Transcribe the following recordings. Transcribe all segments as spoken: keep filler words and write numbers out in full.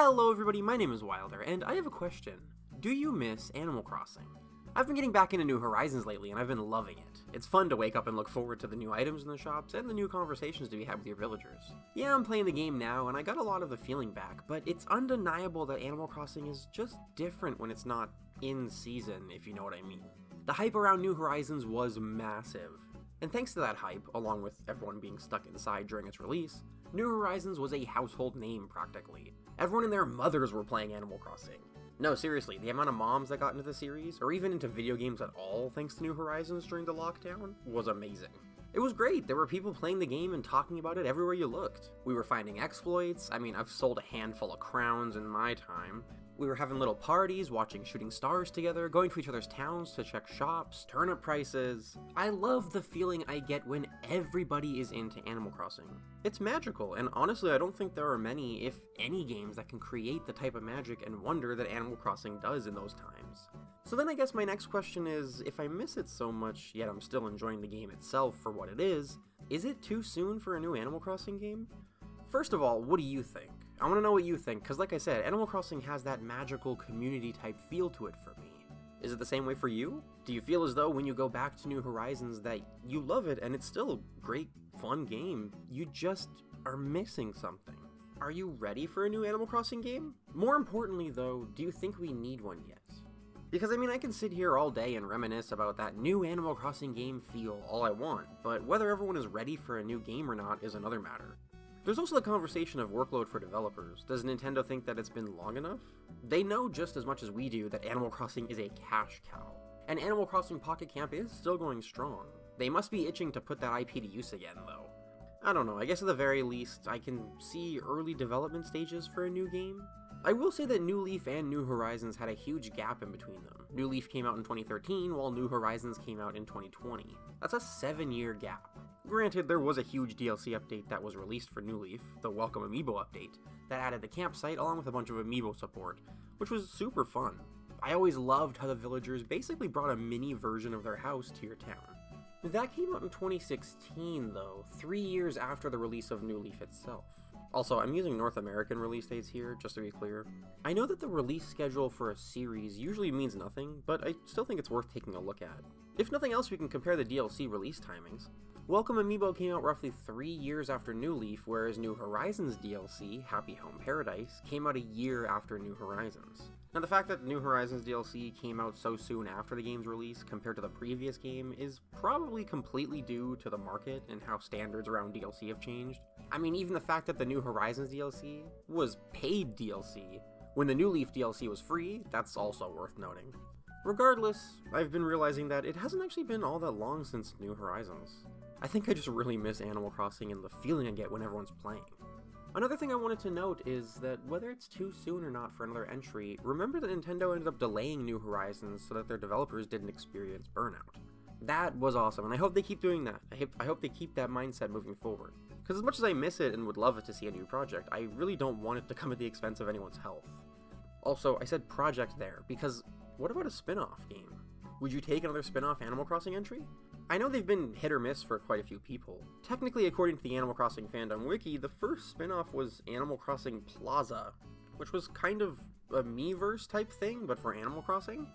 Hello everybody, my name is Wilder, and I have a question. Do you miss Animal Crossing? I've been getting back into New Horizons lately, and I've been loving it. It's fun to wake up and look forward to the new items in the shops and the new conversations to be had with your villagers. Yeah, I'm playing the game now, and I got a lot of the feeling back, but it's undeniable that Animal Crossing is just different when it's not in season, if you know what I mean. The hype around New Horizons was massive. And thanks to that hype, along with everyone being stuck inside during its release, New Horizons was a household name practically. Everyone and their mothers were playing Animal Crossing. No, seriously, the amount of moms that got into the series, or even into video games at all thanks to New Horizons during the lockdown, was amazing. It was great, there were people playing the game and talking about it everywhere you looked. We were finding exploits, I mean I've sold a handful of crowns in my time. We were having little parties, watching shooting stars together, going to each other's towns to check shops, turnip prices. I love the feeling I get when everybody is into Animal Crossing. It's magical, and honestly I don't think there are many, if any, games that can create the type of magic and wonder that Animal Crossing does in those times. So then I guess my next question is, if I miss it so much, yet I'm still enjoying the game itself for what it is, is it too soon for a new Animal Crossing game? First of all, what do you think? I want to know what you think, because like I said, Animal Crossing has that magical community-type feel to it for me. Is it the same way for you? Do you feel as though when you go back to New Horizons that you love it and it's still a great, fun game? You just are missing something. Are you ready for a new Animal Crossing game? More importantly though, do you think we need one yet? Because I mean, I can sit here all day and reminisce about that new Animal Crossing game feel all I want, but whether everyone is ready for a new game or not is another matter. There's also the conversation of workload for developers. Does Nintendo think that it's been long enough? They know just as much as we do that Animal Crossing is a cash cow. And Animal Crossing Pocket Camp is still going strong. They must be itching to put that I P to use again, though. I don't know, I guess at the very least, I can see early development stages for a new game. I will say that New Leaf and New Horizons had a huge gap in between them. New Leaf came out in twenty thirteen, while New Horizons came out in twenty twenty. That's a seven year gap. Granted, there was a huge D L C update that was released for New Leaf, the Welcome Amiibo update, that added the campsite along with a bunch of Amiibo support, which was super fun. I always loved how the villagers basically brought a mini version of their house to your town. That came out in twenty sixteen though, three years after the release of New Leaf itself. Also, I'm using North American release dates here, just to be clear. I know that the release schedule for a series usually means nothing, but I still think it's worth taking a look at. If nothing else, we can compare the D L C release timings. Welcome Amiibo came out roughly three years after New Leaf, whereas New Horizons D L C, Happy Home Paradise, came out a year after New Horizons. Now the fact that New Horizons D L C came out so soon after the game's release compared to the previous game is probably completely due to the market and how standards around D L C have changed. I mean, even the fact that the New Horizons D L C was paid D L C, when the New Leaf D L C was free, that's also worth noting. Regardless, I've been realizing that it hasn't actually been all that long since New Horizons. I think I just really miss Animal Crossing and the feeling I get when everyone's playing. Another thing I wanted to note is that whether it's too soon or not for another entry, remember that Nintendo ended up delaying New Horizons so that their developers didn't experience burnout. That was awesome, and I hope they keep doing that. I hope, I hope they keep that mindset moving forward. Because as much as I miss it and would love it to see a new project, I really don't want it to come at the expense of anyone's health. Also, I said project there, because what about a spin-off game? Would you take another spin-off Animal Crossing entry? I know they've been hit or miss for quite a few people. Technically, according to the Animal Crossing fandom wiki, the first spin-off was Animal Crossing Plaza, which was kind of a Miiverse type thing, but for Animal Crossing?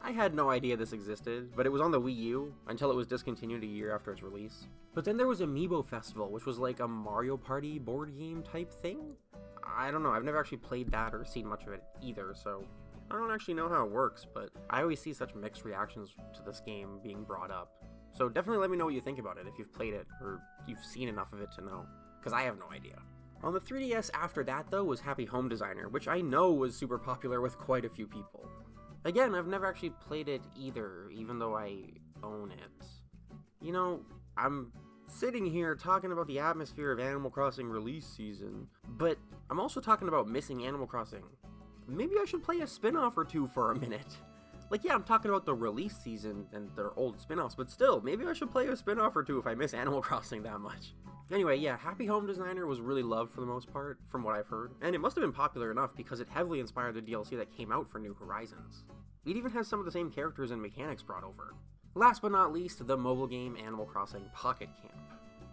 I had no idea this existed, but it was on the Wii U until it was discontinued a year after its release. But then there was Amiibo Festival, which was like a Mario Party board game type thing? I don't know, I've never actually played that or seen much of it either, so I don't actually know how it works, but I always see such mixed reactions to this game being brought up. So definitely let me know what you think about it if you've played it, or you've seen enough of it to know, because I have no idea. On the three D S after that though was Happy Home Designer, which I know was super popular with quite a few people. Again, I've never actually played it either, even though I own it. You know, I'm sitting here talking about the atmosphere of Animal Crossing release season, but I'm also talking about missing Animal Crossing. Maybe I should play a spin-off or two for a minute. Like, yeah, I'm talking about the release season and their old spin-offs, but still, maybe I should play a spin-off or two if I miss Animal Crossing that much. Anyway, yeah, Happy Home Designer was really loved for the most part, from what I've heard, and it must have been popular enough because it heavily inspired the D L C that came out for New Horizons. It even has some of the same characters and mechanics brought over. Last but not least, the mobile game Animal Crossing Pocket Camp.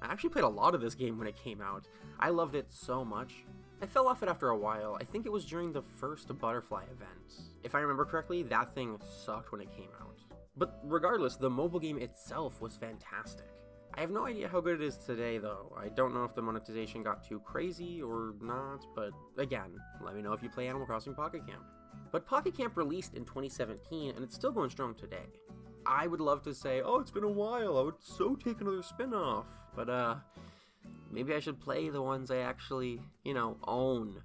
I actually played a lot of this game when it came out. I loved it so much. I fell off it after a while. I think it was during the first butterfly event. If I remember correctly, that thing sucked when it came out. But regardless, the mobile game itself was fantastic. I have no idea how good it is today though. I don't know if the monetization got too crazy or not, but again, let me know if you play Animal Crossing Pocket Camp. But Pocket Camp released in twenty seventeen and it's still going strong today. I would love to say, oh, it's been a while, I would so take another spin-off, but uh, maybe I should play the ones I actually, you know, own.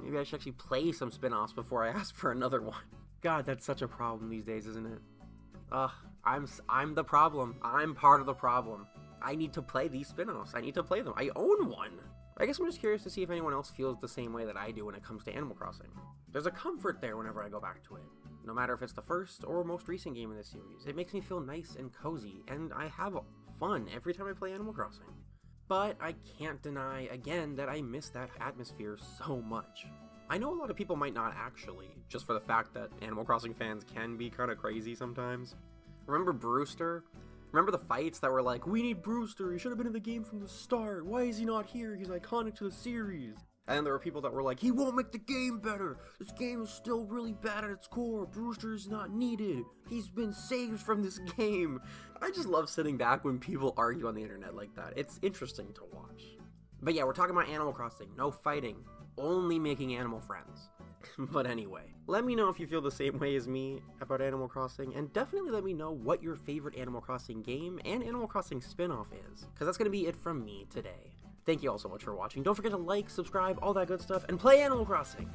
Maybe I should actually play some spin-offs before I ask for another one. God, that's such a problem these days, isn't it? Ugh, I'm, I'm the problem. I'm part of the problem. I need to play these spin-offs. I need to play them. I own one. I guess I'm just curious to see if anyone else feels the same way that I do when it comes to Animal Crossing. There's a comfort there whenever I go back to it. No matter if it's the first or most recent game in this series, it makes me feel nice and cozy, and I have fun every time I play Animal Crossing. But I can't deny, again, that I miss that atmosphere so much. I know a lot of people might not actually, just for the fact that Animal Crossing fans can be kind of crazy sometimes. Remember Brewster? Remember the fights that were like, we need Brewster, he should have been in the game from the start, why is he not here, he's iconic to the series. And then there were people that were like, he won't make the game better, this game is still really bad at its core, Brewster is not needed, he's been saved from this game. I just love sitting back when people argue on the internet like that, it's interesting to watch. But yeah, we're talking about Animal Crossing, no fighting, only making animal friends. But anyway, let me know if you feel the same way as me about Animal Crossing, and definitely let me know what your favorite Animal Crossing game and Animal Crossing spin-off is, because that's going to be it from me today. Thank you all so much for watching, don't forget to like, subscribe, all that good stuff, and play Animal Crossing!